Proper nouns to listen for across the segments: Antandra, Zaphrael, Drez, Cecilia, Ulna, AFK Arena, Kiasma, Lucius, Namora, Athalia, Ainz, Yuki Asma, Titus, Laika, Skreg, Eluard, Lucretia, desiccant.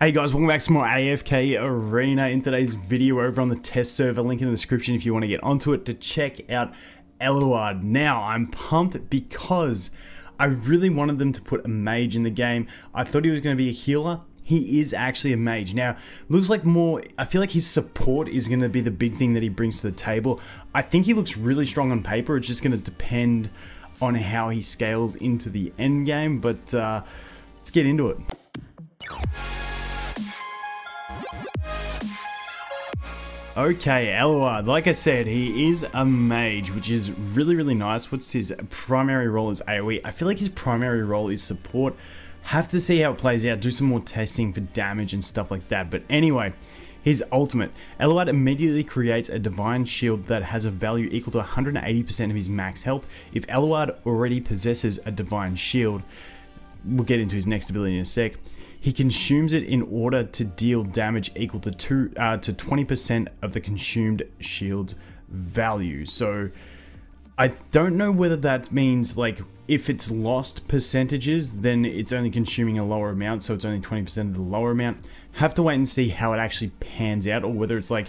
Hey guys, welcome back to more AFK Arena. In today's video, over on the test server, link in the description if you want to get onto it to check out Eluard. Now, I'm pumped because I really wanted them to put a mage in the game. I thought he was going to be a healer. He is actually a mage. Now, looks like more, I feel like his support is going to be the big thing that he brings to the table. I think he looks really strong on paper. It's just going to depend on how he scales into the end game, but let's get into it. Okay, Eluard, like I said, he is a mage, which is really, really nice. What's his primary role is AoE. I feel like his primary role is support. Have to see how it plays out, do some more testing for damage and stuff like that. But anyway, his ultimate. Eluard immediately creates a divine shield that has a value equal to 180% of his max health. If Eluard already possesses a divine shield, we'll get into his next ability in a sec. He consumes it in order to deal damage equal to 20% of the consumed shield's value. So I don't know whether that means like if it's lost percentages, then it's only consuming a lower amount, so it's only 20% of the lower amount. Have to wait and see how it actually pans out, or whether it's like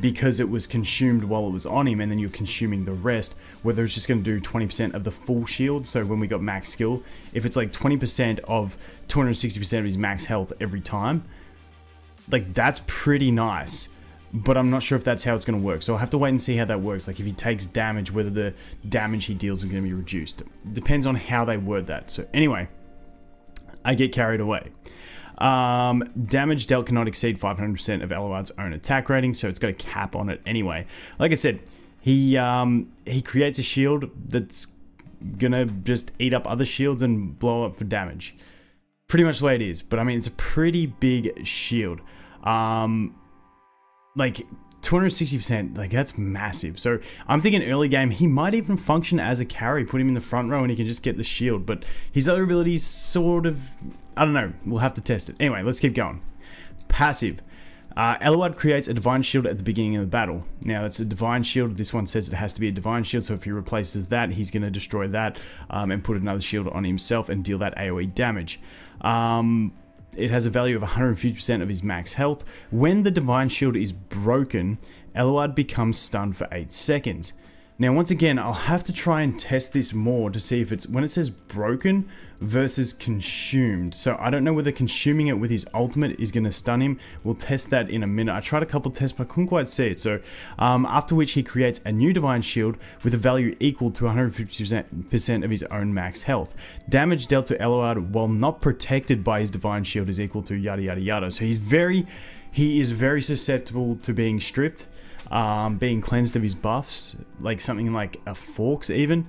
because it was consumed while it was on him and then you're consuming the rest, whether it's just going to do 20% of the full shield. So when we got max skill, if it's like 20% of 260% of his max health every time, like that's pretty nice. But I'm not sure if that's how it's going to work. So I'll have to wait and see how that works. Like if he takes damage, whether the damage he deals is going to be reduced. Depends on how they word that. So anyway, I get carried away. Damage dealt cannot exceed 500% of Eluard's own attack rating, so it's got a cap on it anyway. Like I said, he creates a shield that's gonna just eat up other shields and blow up for damage. Pretty much the way it is, but I mean, it's a pretty big shield. Like 260%, like that's massive. So I'm thinking early game, he might even function as a carry, put him in the front row and he can just get the shield, but his other abilities sort of, I don't know, we'll have to test it. Anyway, let's keep going. Passive. Eluard creates a divine shield at the beginning of the battle. Now that's a divine shield, this one says it has to be a divine shield, so if he replaces that, he's going to destroy that and put another shield on himself and deal that AoE damage. It has a value of 150% of his max health. When the divine shield is broken, Eluard becomes stunned for 8 seconds. Now, once again, I'll have to try and test this more to see if it's, when it says broken versus consumed. So I don't know whether consuming it with his ultimate is going to stun him. We'll test that in a minute. I tried a couple tests, but I couldn't quite see it. So after which he creates a new divine shield with a value equal to 150% of his own max health. Damage dealt to Eluard while not protected by his divine shield is equal to yada, yada, yada. So he is very susceptible to being stripped. Being cleansed of his buffs, like something like a Forks even,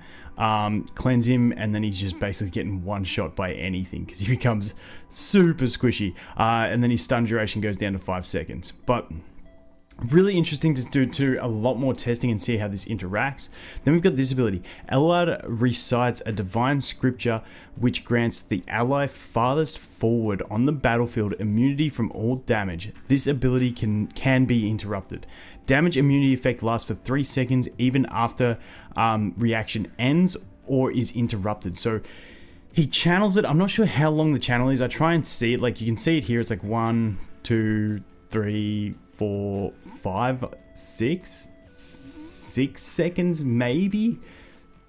cleanse him, and then he's just basically getting one shot by anything because he becomes super squishy, and then his stun duration goes down to 5 seconds. But really interesting to do a lot more testing and see how this interacts. Then we've got this ability. Eluard recites a divine scripture which grants the ally farthest forward on the battlefield immunity from all damage. This ability can be interrupted. Damage immunity effect lasts for 3 seconds even after reaction ends or is interrupted. So he channels it. I'm not sure how long the channel is. I try and see it. Like you can see it here. It's like 1, 2, 3, 4, 5, 6 seconds maybe.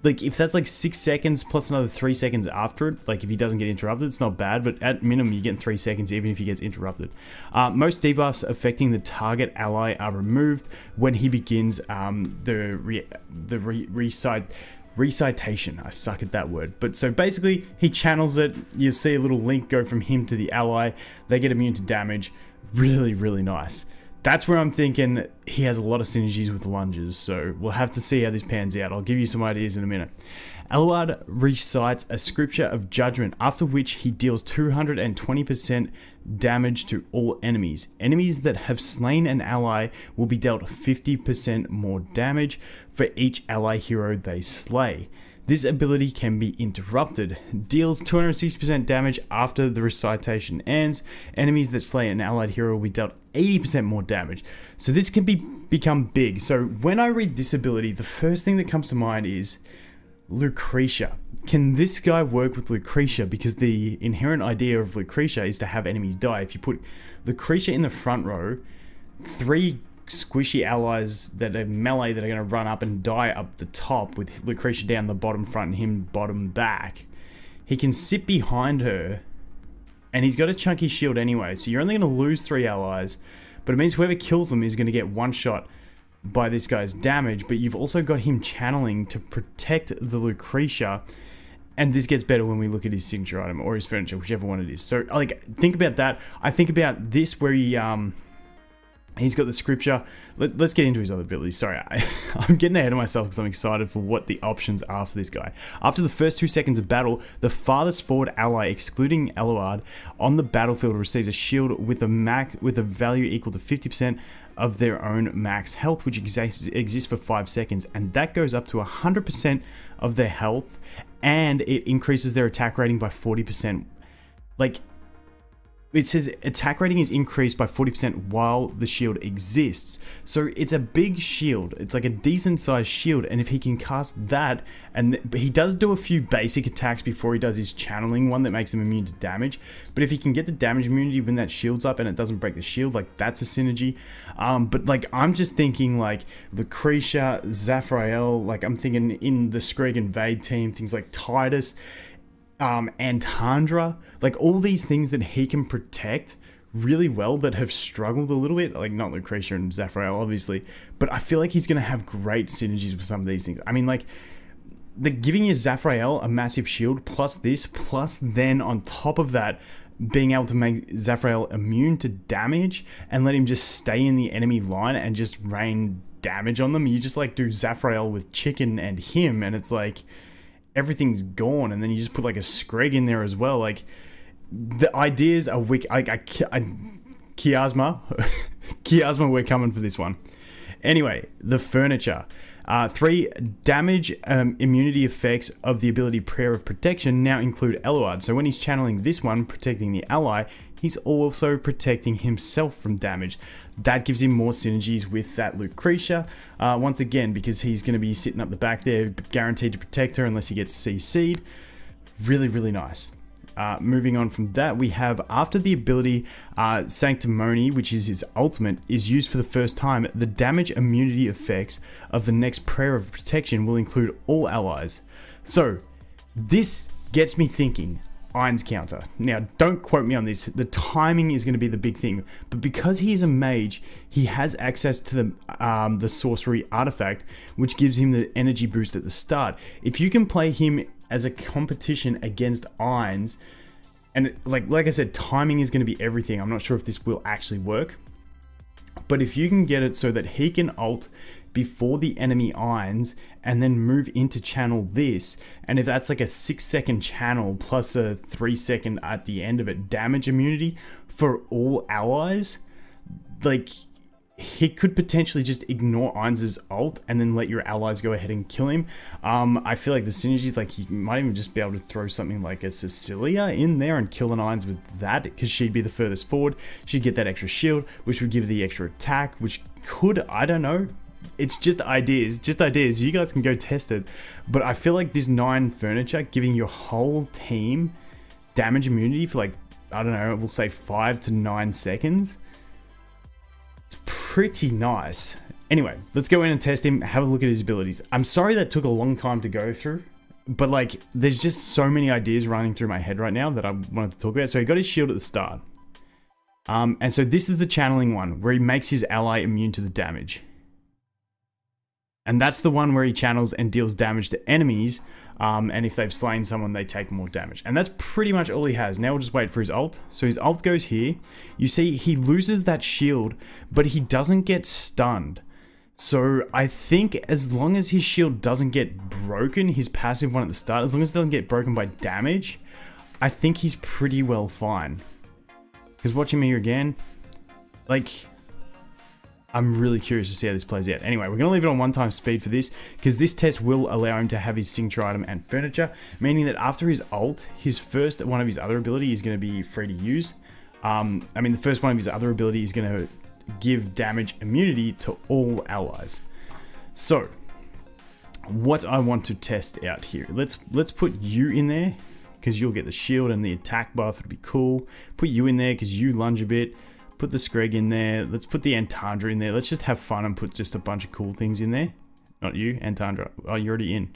Like if that's like 6 seconds plus another 3 seconds after it, like if he doesn't get interrupted, it's not bad, but at minimum you're getting 3 seconds even if he gets interrupted. Most debuffs affecting the target ally are removed when he begins the recitation. I suck at that word. But so basically he channels it, you see a little link go from him to the ally, they get immune to damage. Really, really nice. That's where I'm thinking he has a lot of synergies with lunges, so we'll have to see how this pans out. I'll give you some ideas in a minute. Eluard recites a scripture of judgment, after which he deals 220% damage to all enemies. Enemies that have slain an ally will be dealt 50% more damage for each ally hero they slay. This ability can be interrupted. Deals 260% damage after the recitation ends. Enemies that slay an allied hero will be dealt 80% more damage. So this can become big. So when I read this ability, the first thing that comes to mind is Lucretia. Can this guy work with Lucretia? Because the inherent idea of Lucretia is to have enemies die. If you put Lucretia in the front row, three squishy allies that are melee that are going to run up and die up the top with Lucretia down the bottom front and him bottom back. He can sit behind her and he's got a chunky shield anyway. So you're only going to lose three allies, but it means whoever kills them is going to get one shot by this guy's damage, but you've also got him channeling to protect the Lucretia. And this gets better when we look at his signature item or his furniture, whichever one it is. So like, think about that. I think about this where he, he's got the scripture. Let's get into his other abilities. Sorry, I'm getting ahead of myself because I'm excited for what the options are for this guy. After the first 2 seconds of battle, the farthest forward ally, excluding Eluard, on the battlefield receives a shield with a value equal to 50% of their own max health, which exists for 5 seconds. And that goes up to 100% of their health, and it increases their attack rating by 40%. Like, it says attack rating is increased by 40% while the shield exists. So it's a big shield. It's like a decent sized shield. And if he can cast that, and he does do a few basic attacks before he does his channeling one that makes him immune to damage. But if he can get the damage immunity when that shield's up and it doesn't break the shield, like that's a synergy. But like, I'm just thinking like Lucretia, Zaphrael, like I'm thinking in the Skreg Invade team, things like Titus, Antandra, like all these things that he can protect really well that have struggled a little bit, like not Lucretia and Zaphrael obviously, but I feel like he's going to have great synergies with some of these things. I mean, like the giving you Zaphrael a massive shield plus this, plus then on top of that being able to make Zaphrael immune to damage and let him just stay in the enemy line and just rain damage on them. You just like do Zaphrael with chicken and him, and it's like everything's gone, and then you just put like a Skreg in there as well. Like the ideas are wicked. Kiasma, Kiasma, we're coming for this one. Anyway, the furniture. Three damage immunity effects of the ability Prayer of Protection now include Eluard. So when he's channeling this one, protecting the ally, he's also protecting himself from damage. That gives him more synergies with that Lucretia. Once again, because he's going to be sitting up the back there, guaranteed to protect her unless he gets CC'd. Really, really nice. Moving on from that, we have after the ability Sanctimony, which is his ultimate, is used for the first time, the damage immunity effects of the next Prayer of Protection will include all allies. So this gets me thinking Ainz counter. Now don't quote me on this, the timing is going to be the big thing, but because he is a mage, he has access to the sorcery artifact, which gives him the energy boost at the start. If you can play him as a competition against Ainz, and like I said, timing is going to be everything. I'm not sure if this will actually work, but if you can get it so that he can ult before the enemy Ainz and then move into channel this, and if that's like a 6 second channel plus a 3 second at the end of it damage immunity for all allies, like he could potentially just ignore Ainz's ult and then let your allies go ahead and kill him. I feel like the synergies, like you might even just be able to throw something like a Cecilia in there and kill an Ainz with that, because she'd be the furthest forward. She'd get that extra shield, which would give the extra attack, which could, I don't know, it's just ideas, You guys can go test it. But I feel like this 9 furniture giving your whole team damage immunity for like, I don't know, we'll say 5 to 9 seconds. It's pretty nice. Anyway, let's go in and test him, have a look at his abilities. I'm sorry that took a long time to go through, but like there's just so many ideas running through my head right now that I wanted to talk about. So he got his shield at the start. And so this is the channeling one where he makes his ally immune to the damage. And that's the one where he channels and deals damage to enemies. And if they've slain someone, they take more damage. And that's pretty much all he has. Now we'll just wait for his ult. So his ult goes here. You see, he loses that shield, but he doesn't get stunned. So I think as long as his shield doesn't get broken, his passive one at the start, as long as it doesn't get broken by damage, I think he's pretty well fine. Because watching me here again, like, I'm really curious to see how this plays out. Anyway, we're going to leave it on 1x speed for this, because this test will allow him to have his signature item and furniture, meaning that after his ult, his first one of his other ability is going to be free to use. I mean, the first one of his other ability is going to give damage immunity to all allies. So what I want to test out here. Let's put you in there, because you'll get the shield and the attack buff. It'd be cool. Put you in there because you lunge a bit. Put the Skreg in there. Let's put the Antandra in there. Let's just have fun and put just a bunch of cool things in there. Not you, Antandra. Oh, you're already in.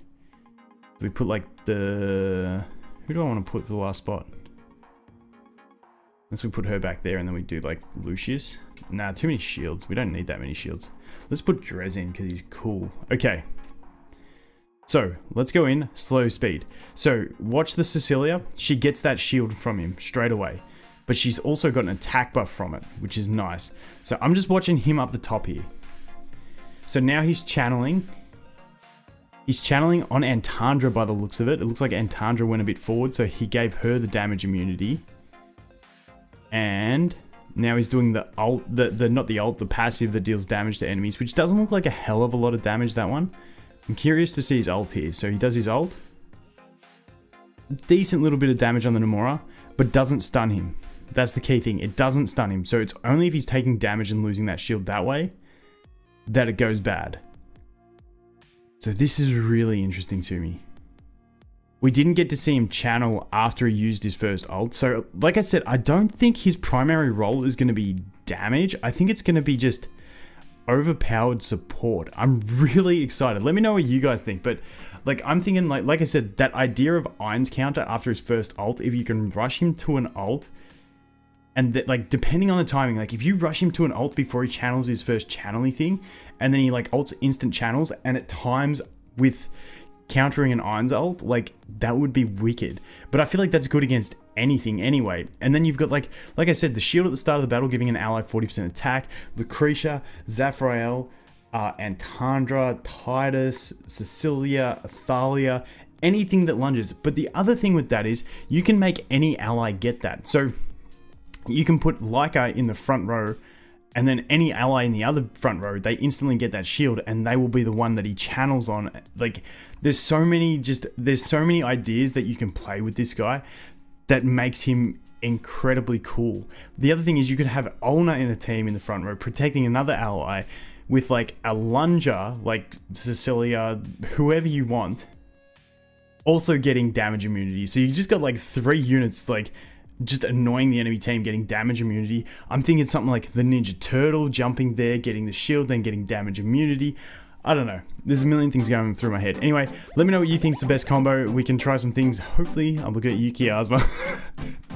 We put like the... Who do I want to put for the last spot? Unless we put her back there and then we do like Lucius. Nah, too many shields. We don't need that many shields. Let's put Drez in because he's cool. Okay. So let's go in slow speed. So watch the Cecilia. She gets that shield from him straight away, but she's also got an attack buff from it, which is nice. So I'm just watching him up the top here. So now he's channeling. He's channeling on Antandra by the looks of it. It looks like Antandra went a bit forward, so he gave her the damage immunity. And now he's doing the ult, not the ult, the passive that deals damage to enemies, which doesn't look like a hell of a lot of damage, that one. I'm curious to see his ult here. So he does his ult. Decent little bit of damage on the Namora, but doesn't stun him. That's the key thing. It doesn't stun him. So it's only if he's taking damage and losing that shield that way that it goes bad. So this is really interesting to me. We didn't get to see him channel after he used his first ult. So like I said, I don't think his primary role is going to be damage. I think it's going to be just overpowered support. I'm really excited. Let me know what you guys think. But like I'm thinking, like I said, that idea of Ainz counter after his first ult, if you can rush him to an ult, and that, like, depending on the timing, like if you rush him to an ult before he channels his first channeling thing, and then he like ults instant channels and it times with countering an Ainz ult, like that would be wicked. But I feel like that's good against anything anyway. And then you've got like I said, the shield at the start of the battle giving an ally 40% attack, Lucretia, Zaphrael, Antandra, Titus, Cecilia, Athalia, anything that lunges. But the other thing with that is you can make any ally get that. So you can put Laika in the front row, and then any ally in the other front row, they instantly get that shield and they will be the one that he channels on. Like there's so many ideas that you can play with this guy that makes him incredibly cool. The other thing is you could have Ulna in a team in the front row protecting another ally with like a lunger, like Cecilia, whoever you want, also getting damage immunity. So you just got like three units, like just annoying the enemy team, getting damage immunity. I'm thinking something like the Ninja Turtle jumping there, getting the shield, then getting damage immunity. I don't know. There's a million things going through my head. Anyway, let me know what you think's the best combo. We can try some things. Hopefully, I'm looking at Yuki Asma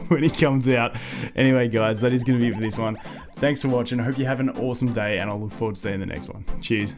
when he comes out. Anyway, guys, that is going to be it for this one. Thanks for watching. I hope you have an awesome day, and I'll look forward to seeing the next one. Cheers.